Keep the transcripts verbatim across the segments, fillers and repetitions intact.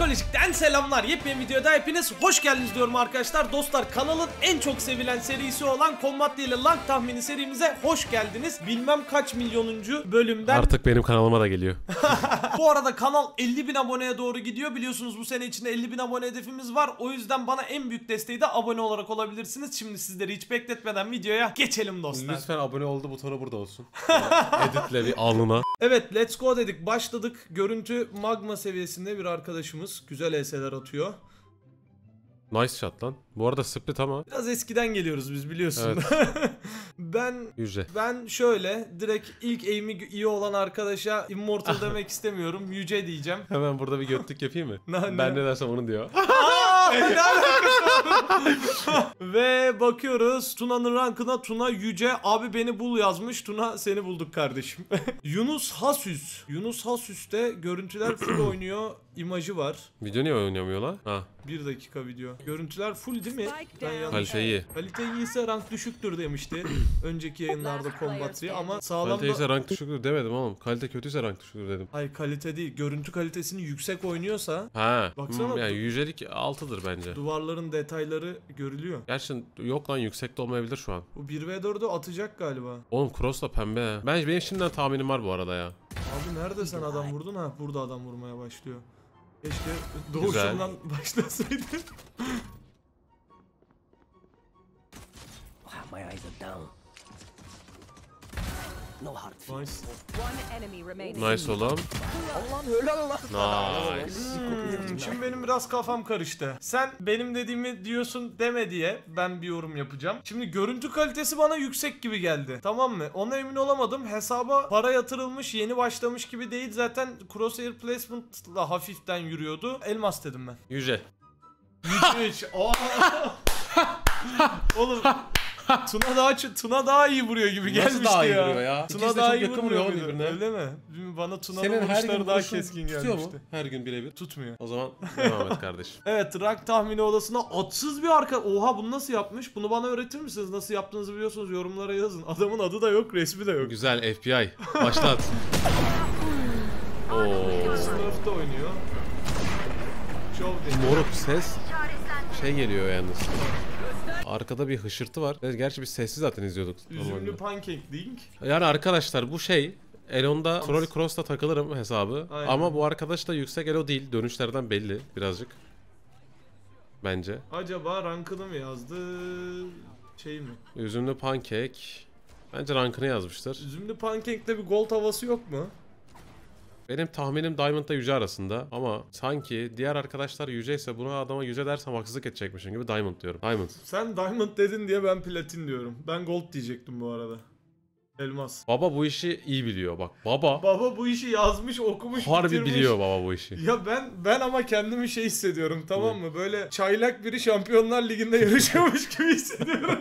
İkolojik'ten selamlar. Yepyeni videoda hepiniz hoş geldiniz diyorum arkadaşlar. Dostlar, kanalın en çok sevilen serisi olan Combatry ile Rank tahmini serimize hoş geldiniz. Bilmem kaç milyonuncu bölümden. Artık benim kanalıma da geliyor. Bu arada kanal elli bin aboneye doğru gidiyor. Biliyorsunuz bu sene içinde elli bin abone hedefimiz var. O yüzden bana en büyük desteği de abone olarak olabilirsiniz. Şimdi sizleri hiç bekletmeden videoya geçelim dostlar. Lütfen abone oldu butonu burada olsun. Editleri alnına. Evet, let's go dedik. Başladık. Görüntü magma seviyesinde bir arkadaşımız. Güzel E S'ler atıyor. Nice shot lan. Bu arada split ama. Biraz eskiden geliyoruz biz, biliyorsun. Evet. ben Yüce. Ben şöyle direkt ilk aim'i iyi olan arkadaşa immortal demek istemiyorum. Yüce diyeceğim. Hemen burada bir götlük yapayım mı? ben ne dersem onu diyor. Ve bakıyoruz Tuna'nın rankına. Tuna Yüce abi beni bul yazmış. Tuna, seni bulduk kardeşim. Yunus Hasüs. Yunus Hasüs'te görüntüler full oynuyor imajı var. Video niye oynamıyor lan? Ha. Bir dakika video. Görüntüler full değil mi? Kalite iyi. Kalite iyiyse rank düşüktür demişti önceki yayınlarda Combatry ama sağlam da... Kaliteyse rank düşüktür demedim oğlum. Kalite kötüyse rank düşüktür dedim. Hayır, kalite değil. Görüntü kalitesini yüksek oynuyorsa. Ha. Baksana. Yani yücelik altıdır bence. Duvarların detayları görülüyor. Gerçi yok lan, yüksekte olmayabilir şu an. Bu bir ve dört'ü atacak galiba. Oğlum cross da pembe. Ben, benim şimdiden tahminim var bu arada ya. Abi nerede sen adam vurdun? Ha, burada adam vurmaya başlıyor. Keşke doğuşundan başlasaydı. My eyes are down. No hard feelings. Nice oğlum. Nice. Hmm, şimdi benim biraz kafam karıştı. Sen benim dediğimi diyorsun deme diye ben bir yorum yapacağım. Şimdi görüntü kalitesi bana yüksek gibi geldi. Tamam mı? Ona emin olamadım. Hesaba para yatırılmış, yeni başlamış gibi değil. Zaten crosshair placement'la hafiften yürüyordu. Elmas dedim ben. Yüce. Yüce. Oğlum. Tuna daha Tuna daha iyi vuruyor gibi gelmişti daha ya. Iyi ya. Tuna İkisi daha iyi yakın vuruyor oğlum birbirine. Öyle mi? Bana Tuna'nın vuruşları daha keskin gelmişti. Mu? Her gün birebir. Tutmuyor. O zaman devam et kardeşim. Evet, rank tahmini odasına atsız bir arka... Oha, bunu nasıl yapmış? Bunu bana öğretir misiniz? Nasıl yaptığınızı biliyorsunuz, yorumlara yazın. Adamın adı da yok, resmi de yok. Güzel F B I. Başlat. Ooo. Sınıfta oynuyor. Moruk ses. Şey geliyor yalnız. Arkada bir hışırtı var. Gerçi biz sessiz zaten izliyorduk. Üzümlü pancake link. Yani arkadaşlar bu şey... Elon'da troll cross'ta takılırım hesabı. Aynen. Ama bu arkadaş da yüksek elo değil. Dönüşlerden belli birazcık. Bence. Acaba rankını mı yazdı? Şey mi? Üzümlü pancake. Bence rankını yazmıştır. Üzümlü pancake'de bir gold havası yok mu? Benim tahminim Diamond'la Yüce arasında ama sanki diğer arkadaşlar Yüce ise buna adama Yüce dersem haksızlık edecekmişim gibi Diamond diyorum. Diamond. Sen Diamond dedin diye ben Platin diyorum. Ben Gold diyecektim bu arada. Elmas. Baba bu işi iyi biliyor bak. Baba. Baba bu işi yazmış, okumuş, harbi bitirmiş. Biliyor baba bu işi. Ya ben ben ama kendimi şey hissediyorum, tamam mı? Böyle çaylak biri Şampiyonlar Ligi'nde yarışıyormuş gibi hissediyorum.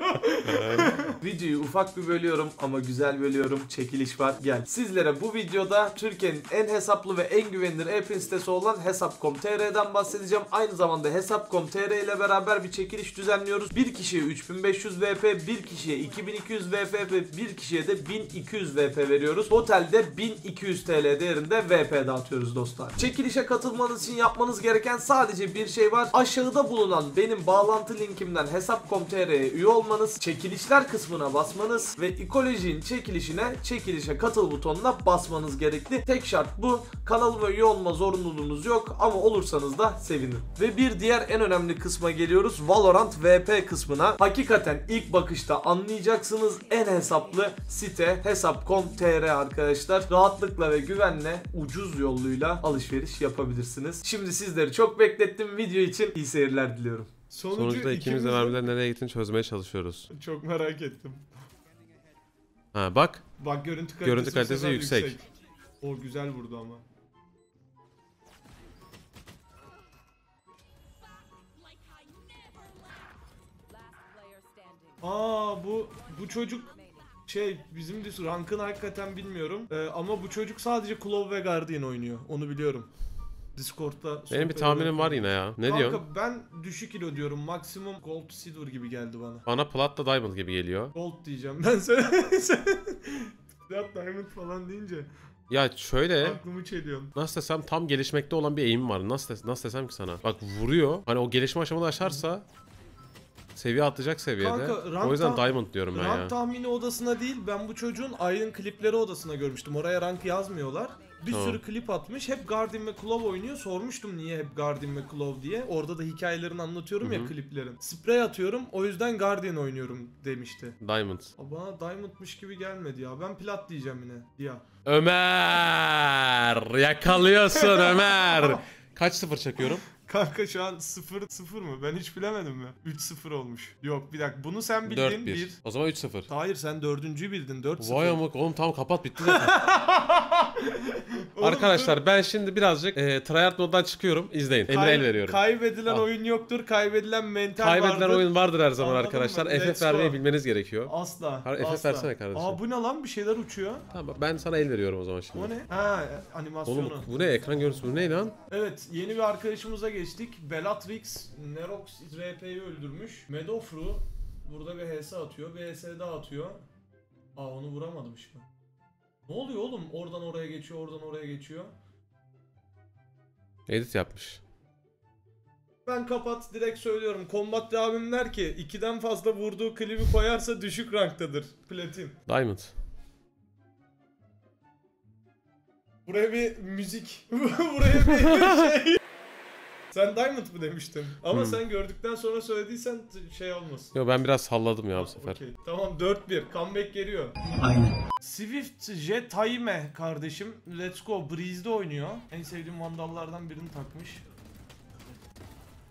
Videoyu ufak bir bölüyorum ama güzel bölüyorum. Çekiliş var. Gel. Sizlere bu videoda Türkiye'nin en hesaplı ve en güvenilir e-print sitesi olan hesap nokta com nokta tr'den bahsedeceğim. Aynı zamanda hesap nokta com nokta tr ile beraber bir çekiliş düzenliyoruz. Bir kişiye üç bin beş yüz V P, bir kişiye iki bin iki yüz V P ve bir kişiye de bin iki yüz V P veriyoruz. Otelde bin iki yüz T L değerinde V P dağıtıyoruz dostlar. Çekilişe katılmanız için yapmanız gereken sadece bir şey var. Aşağıda bulunan benim bağlantı linkimden hesap nokta com nokta tr'ye üye olmanız, çekilişler kısmına basmanız ve İkolojik'in çekilişine çekilişe katıl butonuna basmanız gerekli. Tek şart bu. Kanalıma üye olma zorunluluğunuz yok ama olursanız da sevinirim. Ve bir diğer en önemli kısma geliyoruz. Valorant V P kısmına. Hakikaten ilk bakışta anlayacaksınız, en hesaplı site hesap nokta com nokta tr arkadaşlar. Rahatlıkla ve güvenle ucuz yoluyla alışveriş yapabilirsiniz. Şimdi sizleri çok beklettim. Video için iyi seyirler diliyorum. Sonucu Sonuçta ikimiz de mermiler nereye gittiğini çözmeye çalışıyoruz. Çok merak ettim. Ha bak. Bak görüntü kalitesi, görüntü kalitesi yüksek. yüksek. O güzel vurdu ama. Aa bu bu çocuk Şey bizim de rankını hakikaten bilmiyorum ee, ama bu çocuk sadece Claw ve Guardian oynuyor, onu biliyorum. Discord'da benim bir tahminim var yine ya. Ne diyorsun? Ben düşük ilo diyorum, maksimum Gold Silver gibi geldi bana. Bana Plat da Diamond gibi geliyor. Gold diyeceğim ben. Sen Plat Diamond falan deyince Ya şöyle. Aklımı çeliyorsun. Nasıl desem tam gelişmekte olan bir eğim var. Nasıl desem, nasıl desem ki sana. Bak vuruyor. Hani o gelişme aşamada aşarsa seviye atlayacak seviyede. Kanka, o yüzden Diamond diyorum ben ya. Rank tahmini odasına değil, ben bu çocuğun Iron klipleri odasına görmüştüm. Oraya rank yazmıyorlar. Bir tamam. sürü klip atmış. Hep Guardian ve Claw oynuyor. Sormuştum niye hep Guardian ve Claw diye. Orada da hikayelerini anlatıyorum Hı -hı. ya kliplerin. Sprey atıyorum. O yüzden Guardian oynuyorum demişti. Diamond. Bana Diamond'mış gibi gelmedi ya. Ben plat diyeceğim yine. Ya. Ömer! Yakalıyorsun Ömer! Kaç sıfır çekiyorum? Kanka şu an sıfır sıfır mı? Ben hiç bilemedim mi? üç sıfır olmuş. Yok bir dakika, bunu sen bildin bir. O zaman üç sıfır. Hayır sen dördüncüyü bildin, dört sıfır. Vay amık oğlum, tamam kapat, bitti zaten. Arkadaşlar ben şimdi birazcık e, tryhard moddan çıkıyorum, izleyin. Kay Emre el veriyorum. Kaybedilen Al. oyun yoktur, kaybedilen mental kaybedilen vardır. Kaybedilen oyun vardır her zaman. Anladın arkadaşlar. F F vermeyi bilmeniz gerekiyor. Asla. F F versene kardeşim. Aa bu ne lan, bir şeyler uçuyor. Tamam ben sana el veriyorum o zaman şimdi. Bu ne? Ha animasyonu. Oğlum bu ne, ekran görüntüsü, bu ne lan? Evet yeni bir arkadaşımıza geçtik. Bellatrix Nerox R P'yi öldürmüş. Medofru burada bir H S atıyor, bir H S daha atıyor. Aa onu vuramadım şimdi. Ne oluyor oğlum? Oradan oraya geçiyor, oradan oraya geçiyor. Edit yapmış. Ben kapat, direkt söylüyorum. Combatry abim der ki ikiden fazla vurduğu klibi koyarsa düşük ranktadır. Platin. Diamond. Buraya bir müzik. Buraya bir şey. Sen Diamond mı demiştin? Ama hmm. sen gördükten sonra söylediysen şey olmasın. Yo ben biraz salladım ya bu sefer. Okay. Tamam dört bir. Comeback geliyor. Aynen. Swift J-time kardeşim. Let's go. Breeze'de oynuyor. En sevdiğim vandallardan birini takmış.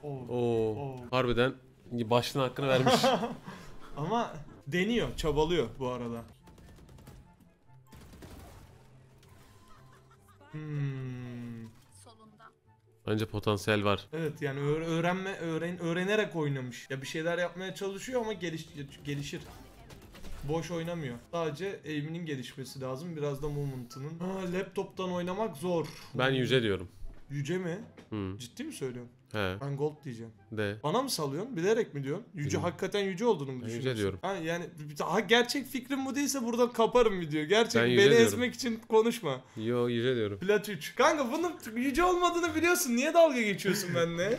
Oo. Oo. Oo. Harbiden başlığın hakkını vermiş. Ama deniyor. Çabalıyor bu arada. Hmm. Bence potansiyel var. Evet yani öğrenme öğren öğrenerek oynamış. Ya bir şeyler yapmaya çalışıyor ama geliş gelişir. Boş oynamıyor. Sadece aim'inin gelişmesi lazım. Biraz da movement'ının. Laptop'tan oynamak zor. Ben yüce diyorum. Yüce mi? Hmm. Ciddi mi söylüyorsun? He. Ben gold diyeceğim. De. Bana mı salıyorsun? Bilerek mi diyorsun? Yüce Bilmiyorum. hakikaten yüce olduğunu mu düşünüyorsun? Yüce diyorum. Ha, yani ha, gerçek fikrim bu değilse buradan kaparım video. Gerçek beni diyorum. ezmek için konuşma. Yo yüce diyorum. Plat üç. Kanka bunun yüce olmadığını biliyorsun. Niye dalga geçiyorsun benimle?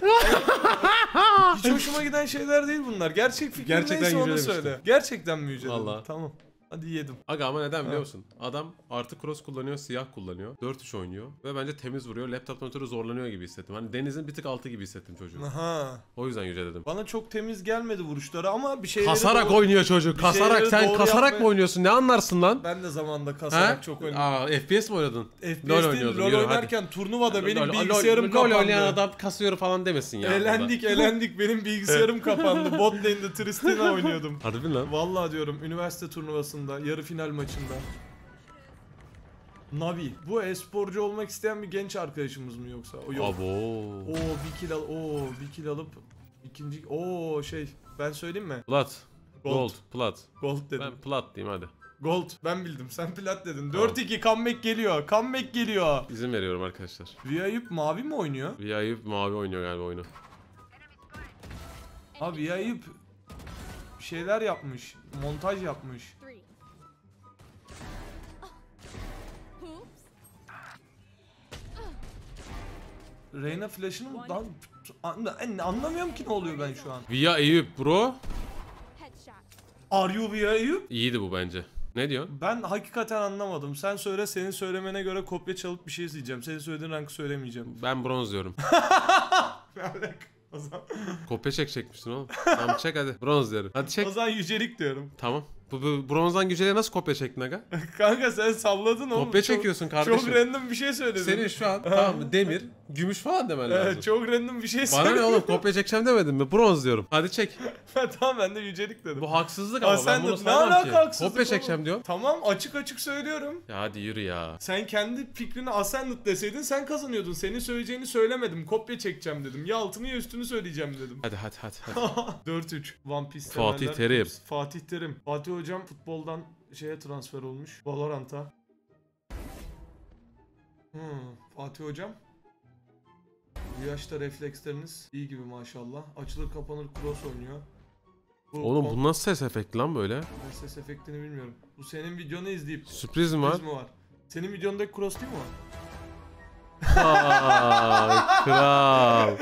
Hiç hoşuma giden şeyler değil bunlar. Gerçek fikrim gerçekten neyse onu demiştim. söyle. Gerçekten mi yüce? Valla. Tamam. Hadi yedim. Aga ama neden biliyor musun? Adam artı cross kullanıyor, siyah kullanıyor. dört üç oynuyor ve bence temiz vuruyor. Laptop monitörü zorlanıyor gibi hissettim. Hani denizin bir tık altı gibi hissettim çocuğu. Aha. O yüzden yüce dedim. Bana çok temiz gelmedi vuruşları ama bir şeyleri Kasarak doğru... oynuyor çocuk. Kasarak sen kasarak yapmaya... mı oynuyorsun? Ne anlarsın lan? Ben de zamanında kasarak ha? çok oynadım. Aa F P S mi oynadın? F P S LOL değil, LOL oynarken hadi. turnuvada benim LOL, bilgisayarım LOL, kapandı. LOL oynayan adam kasıyor falan demesin ya. Elendik elendik benim bilgisayarım kapandı. Bot lane'de Tristina oynuyordum. Harbi lan. Vallahi diyorum üniversite turnuvasında. Yarı final maçında. Navi. Bu e-sporcu olmak isteyen bir genç arkadaşımız mı yoksa? O yok. Abo. Oo bir kill al. Oo bir kill alıp ikinci. Oo şey. Ben söyleyeyim mi? Plat. Gold. Gold. Plat. Gold dedim. Ben plat diyeyim hadi. Gold. Ben bildim. Sen plat dedin. dört iki comeback geliyor. Comeback geliyor. İzin veriyorum arkadaşlar. Via Eyüp mavi mi oynuyor? Via Eyüp mavi oynuyor galiba oyunu. Abi Via Eyüp bir şeyler yapmış. Montaj yapmış. Reyna flash'ını mı? Anlamıyorum ki ne oluyor ben şu an. Via Eyüp bro. Are you Via Eyüp? İyiydi bu bence. Ne diyorsun? Ben hakikaten anlamadım. Sen söyle, senin söylemene göre kopya çalıp bir şey izleyeceğim. Senin söylediğin rankı söylemeyeceğim. Ben bronz diyorum. Ozan. Kopya çek çekmiştin oğlum. Tamam çek hadi. Bronz diyorum. Hadi çek. Ozan yücelik diyorum. Tamam. Bu, bu bronzdan yüceliğe nasıl kopya çektin aga? Kanka sen salladın oğlum. Kopya çok, çekiyorsun kardeşim. Çok random bir şey söyledin. Senin şu an tamam demir, gümüş falan demen lazım. Evet, çok random bir şey söyledin. Bana ne oğlum, kopya çekeceğim demedin mi? Bronz diyorum. Hadi çek. Tamam ben de yücelik dedim. Bu haksızlık ama ha, ben bunu sanmam ki. Haksızlık kopya çekeceğim diyor. Tamam açık açık söylüyorum. Ya hadi yürü ya. Sen kendi fikrini Ascendant deseydin sen kazanıyordun. Senin söyleyeceğini söylemedim. Kopya çekeceğim dedim. Ya altını ya üstünü söyleyeceğim dedim. Hadi hadi hadi. hadi. dört üç. One Piece. Fatih Terim. Fatih Terim. Fatih hocam futboldan şeye transfer olmuş. Valorant'a. Hmm, Fatih hocam. Bu yaşta refleksleriniz iyi gibi maşallah. Açılır kapanır cross oynuyor. Bu, Oğlum bu nasıl ses efekti lan böyle? Ben ses efektini bilmiyorum. Bu senin videonu izleyip. Sürpriz mi var? var? Senin videondaki cross değil mi o? Aaaa kral.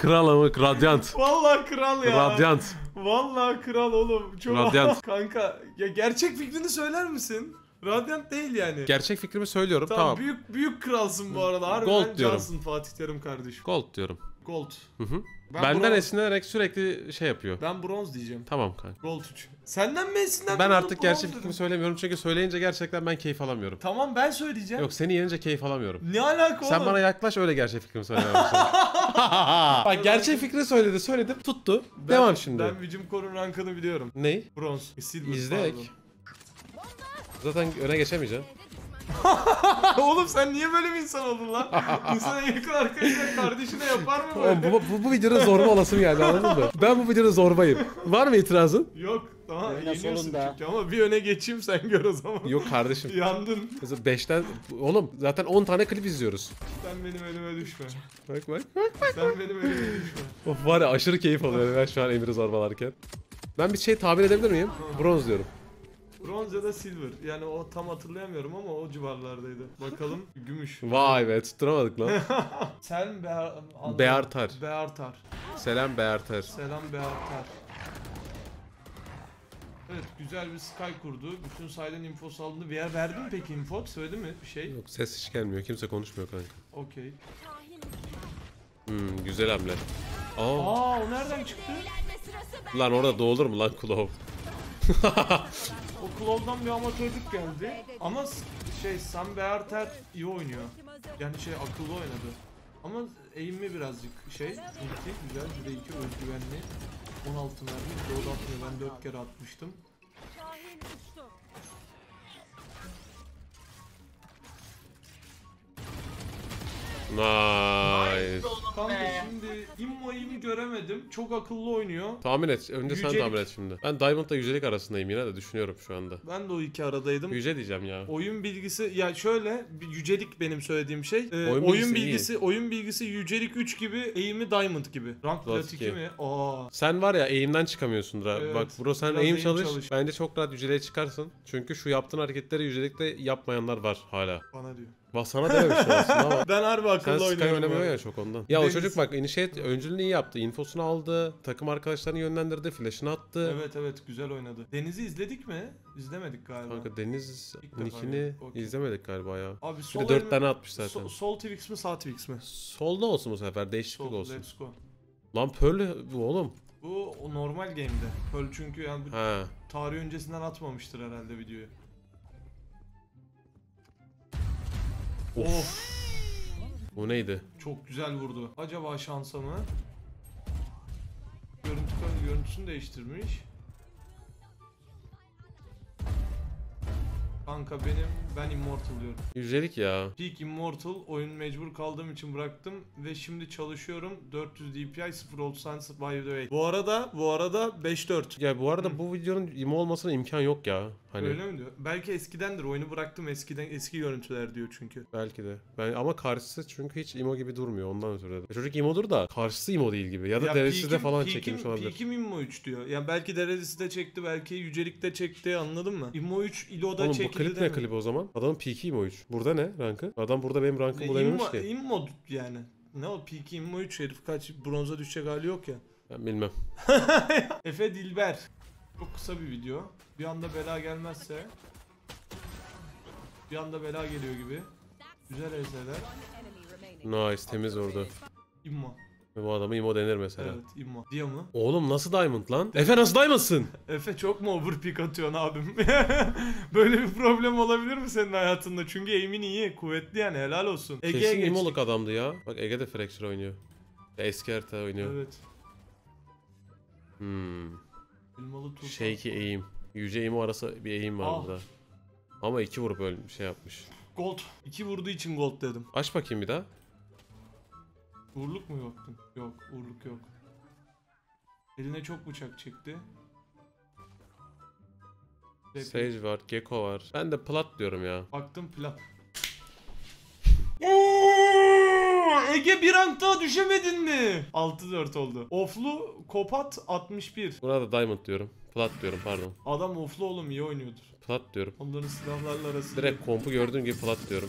Kral ama radyant. Vallahi kral ya. Radyant. Vallahi kral oğlum. Çok radyant. Kanka ya gerçek fikrini söyler misin? Radyant değil yani. Gerçek fikrimi söylüyorum tamam. Tamam. Büyük büyük kralsın bu arada. Harbiden gold diyorum. Cansın Fatih Terim kardeşim. Gold diyorum. Gold. Hı hı. Ben Benden esinlenerek sürekli şey yapıyor. Ben bronz diyeceğim. Tamam kanka. Gold üç. Senden mi esinlendim? Ben artık gerçek fikrimi söylemiyorum çünkü söyleyince gerçekten ben keyif alamıyorum. Tamam ben söyleyeceğim. Yok seni yenince keyif alamıyorum. Ne alaka sen oğlum? Bana yaklaş öyle gerçek fikrimi söylemem. Bak gerçek fikri söyledi söyledim tuttu. Ben, devam şimdi. Ben Vicim Korun rankını biliyorum. Ney? Bronz. Silver. İzleyek. Zaten öne geçemeyeceğim. Oğlum sen niye böyle bir insan oldun lan? İnsana yakın arkadaşlar kardeşine yapar mı böyle? Bu, bu, bu videonun zorba olasım geldi anladın mı? Ben bu videonun zorbayım. Var mı itirazın? Yok. Tamam yeniyorsun çünkü ama bir öne geçeyim sen gör o zaman. Yok kardeşim. Yandın. beşten oğlum zaten on tane klip izliyoruz. Sen benim önüme düşme. Bak bak. Sen benim önüme düşme. Of var ya aşırı keyif alıyorum ben şu an Emir'i zorbalarken. Ben bir şey tabir edebilir miyim? Bronz diyorum. Bronz ya da silver. Yani o tam hatırlayamıyorum ama o civarlardaydı. Bakalım gümüş. Vay be tutturamadık lan. Sen Bear... Beartar. Beartar. Selam Beartar. Selam Beartar. Evet güzel bir Sky kurdu. Bütün sayılan infosu alındı. Bir yer verdi mi peki info? Söyledi mi bir şey? Yok ses hiç gelmiyor. Kimse konuşmuyor kanka. Okey. Hmm, güzel hamle. Aa. Aa o nereden çıktı? Lan orada doğulur mu lan Klov? O Klov'dan bir amatörlük geldi ama şey Sam Bearter iyi oynuyor. Yani şey akıllı oynadı. Ama eğimi birazcık şey. Çünkü güzel bir de iki özgüvenli. on altı mermi doğru atmıyor. Ben dört kere atmıştım. Nice. Kanka şimdi immo'yu göremedim. Çok akıllı oynuyor. Tahmin et. Önce yücelik. Sen tahmin et şimdi. Ben Diamond'la yücelik arasındayım yine de düşünüyorum şu anda. Ben de o iki aradaydım. Yüce diyeceğim ya. Oyun bilgisi ya şöyle yücelik benim söylediğim şey. Ee, oyun, oyun bilgisi, bilgisi oyun bilgisi yücelik üç gibi, eğimi Diamond gibi. Rank iki mi? Aa. Sen var ya eğimden çıkamıyorsun da. Evet, bak bro sen eğim çalış. çalış. Bence çok rahat yüceliğe çıkarsın. Çünkü şu yaptığın hareketleri yücelikte yapmayanlar var hala. Bana diyor. Bak sana dememiştim aslında ama. Ben harbi akıllı oynuyorum. Sen Sky oynamıyor ya çok ondan. Ya Deniz. O çocuk bak inişe öncülünü iyi yaptı. İnfosunu aldı. Takım arkadaşlarını yönlendirdi. Flash'ını attı. Evet evet güzel oynadı. Deniz'i izledik mi? İzlemedik galiba. Kanka Deniz nickini okay. izlemedik galiba ya. Abi sol bir de dört tane atmış zaten. So, sol T V X mi sağ T V X mi? Solda olsun bu sefer. Değişiklik sol, olsun. Let's go. Lan Pearl bu oğlum. Bu normal game'de. Pearl çünkü yani tarih öncesinden atmamıştır herhalde videoyu. Of. Of. O neydi? Çok güzel vurdu. Acaba şansa mı? Görüntü, görüntüsünü değiştirmiş. Kanka benim, ben Immortal diyorum. Yücelik ya. Peak Immortal, oyun mecbur kaldığım için bıraktım ve şimdi çalışıyorum. dört yüz D P I, sıfır altı, Bu arada, bu arada beş dört. Ya bu arada Hı. bu videonun imo olmasına imkan yok ya. Hani... Öyle mi diyor? Belki eskidendir, oyunu bıraktım eskiden, eski görüntüler diyor çünkü. Belki de. Ben, ama karşısı çünkü hiç imo gibi durmuyor, ondan ötürü de. Çocuk imodur da, karşısı imo değil gibi. Ya da ya derecesi de falan çekilmiş olabilir. Peak'im imo üç diyor. Yani belki derecesi de çekti, belki yücelik de çekti, anladın mı? Imo üç, iloda çekti. Klip ne klibi o zaman? Adamın P iki immo üç. Burada ne rankı? Adam burada benim rankım bulamamış ki. İmmo yani. Ne o P iki immo üç herif kaç bronza düşecek hali yok ya. Ben bilmem. Efe Dilber. Çok kısa bir video. Bir anda bela gelmezse. Bir anda bela geliyor gibi. Güzel eserler. Nice temiz orada. İmmo. Bu adamı immo denir mesela. Evet immo. Diyor mu? Oğlum nasıl diamond lan? Efe nasıl diamond'sın? Efe çok mu overpick atıyorsun abim? Böyle bir problem olabilir mi senin hayatında? Çünkü aim'in iyi, kuvvetli yani helal olsun. Kesin immoluk adamdı ya. Bak Ege de Fracture oynuyor. Eski harita oynuyor. Evet. Hmm. Şey ki aim. Yüce aim'i arası bir aim var ah. burada. Ama iki vurup öyle bir şey yapmış. Gold. İki vurduğu için gold dedim. Aç bakayım bir daha. Uğurluk mu yoktun? Yok, uğurluk yok. Eline çok bıçak çekti. Sage var, Gekko var. Ben de plat diyorum ya. Baktım plat. Ege bir rank daha düşemedin mi? altı dört oldu. Oflu Kopat altmış bir. Buna da diamond diyorum. Plat diyorum pardon. Adam oflu oğlum iyi oynuyordur. Plat diyorum. Onların silahlarla arası. Direkt kompu gördüğüm gibi plat diyorum.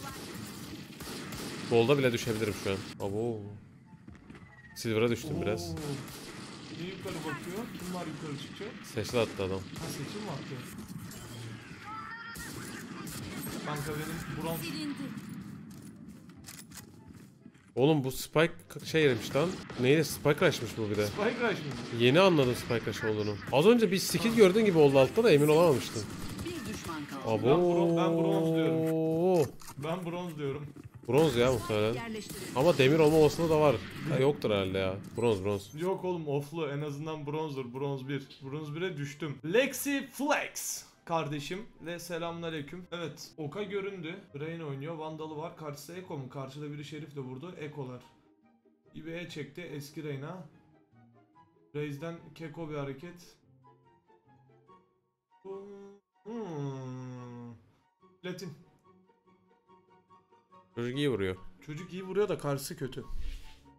Golda bile düşebilirim şu an. Abo. Silver'a düştüm. Oo, biraz. Biri yukarı bakıyor. Kim var yukarı çıkacak? Seçil attı adam. Ha, seçil mi attı? Kanka benim buram. Oğlum bu Spike şey yemiş lan. Neydi? Spike Rush'mış bu bir de. Spike Rush mı? Yeni anladım Spike Rush olduğunu. Az önce bir skill gördüğün gibi oldu altta da emin olamamıştım. Bir düşman kaldı. Abo. Ben, bro ben bronz diyorum. Ben bronz diyorum. Bronz ya muhtemelen. Ama demir olma olasılığı da var. Ha, yoktur herhalde ya. Bronz bronz. Yok oğlum offlu. En azından bronzdur. Bronz bir. Bronz bire düştüm. Lexi Flex kardeşim ve selamünaleyküm. Evet. Oka göründü. Reyna oynuyor. Vandalı var. Karşıda Eko mu? Karşıda biri Şerif de vurdu. Ekolar. İbe'ye çekti. Eski Reyna. Breeze'den Gekko bir hareket. Hmm. Latin. Çocuk iyi vuruyor. Çocuk iyi vuruyor da karşısı kötü.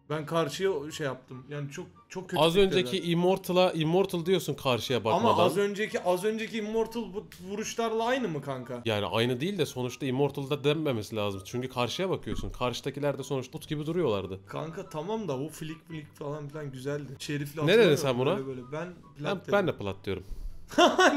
Ben karşıya şey yaptım. Yani çok çok kötü. Az önceki Immortal'a Immortal diyorsun karşıya bakmadan. Ama az önceki az önceki Immortal vuruşlarla aynı mı kanka? Yani aynı değil de sonuçta Immortal'da denmemesi lazım. Çünkü karşıya bakıyorsun. Karşıdakiler de sonuçta put gibi duruyorlardı. Kanka tamam da o flick flick falan filan güzeldi. Şerif'le atıyor. Ne dedin sen buna? Böyle böyle. Ben ben, ben de plat diyorum.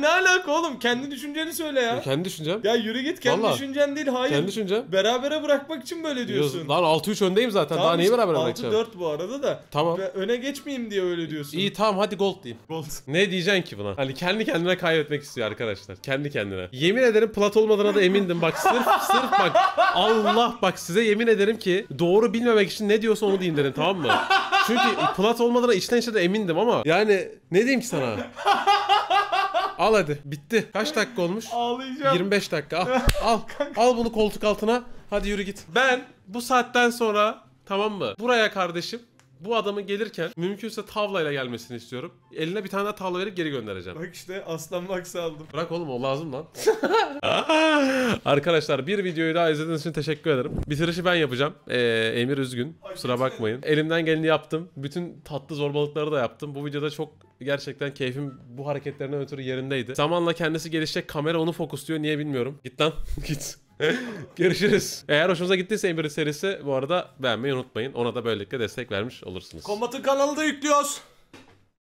Ne alaka oğlum? Kendi düşünceni söyle ya. Ya kendi düşüncem. Ya yürü git, kendi vallahi düşüncen değil, hayır. Kendi düşüncem. Berabere bırakmak için böyle diyorsun. Diyoruz. Lan altı üç öndeyim zaten. Tamam, daha neyi beraber bırakacağım? altı dört bu arada da. Tamam. Ve öne geçmeyeyim diye öyle diyorsun. İyi tamam hadi gold diyeyim. Gold. Ne diyeceksin ki buna? Hani kendi kendine kaybetmek istiyor arkadaşlar. Kendi kendine. Yemin ederim plat olmadığına da emindim. Bak sırf sırf bak. Allah bak size yemin ederim ki doğru bilmemek için ne diyorsa onu diyeyim derim, tamam mı? Çünkü plat olmadığına içten içe de emindim ama yani ne diyeyim ki sana? Al hadi. Bitti. Kaç dakika olmuş? Ağlayacağım. yirmi beş dakika. Al. Al. Al bunu koltuk altına. Hadi yürü git. Ben bu saatten sonra, tamam mı? Buraya kardeşim, bu adamın gelirken mümkünse tavlayla gelmesini istiyorum. Eline bir tane daha tavla verip geri göndereceğim. Bak işte aslan baksı aldım. Bırak oğlum, o lazım lan. Arkadaşlar bir videoyu daha izlediğiniz için teşekkür ederim. Bitirişi ben yapacağım. Ee, Emir üzgün. Kusura bakmayın. Elimden geleni yaptım. Bütün tatlı zorbalıkları da yaptım. Bu videoda çok gerçekten keyfim bu hareketlerine ötürü yerindeydi. Zamanla kendisi gelişecek. Kamera onu fokusluyor. Niye bilmiyorum. Git lan. Git. Görüşürüz. Eğer hoşunuza gittiyse Emir serisi bu arada beğenmeyi unutmayın. Ona da böylelikle destek vermiş olursunuz. Combat'ın kanalını da yüklüyoruz.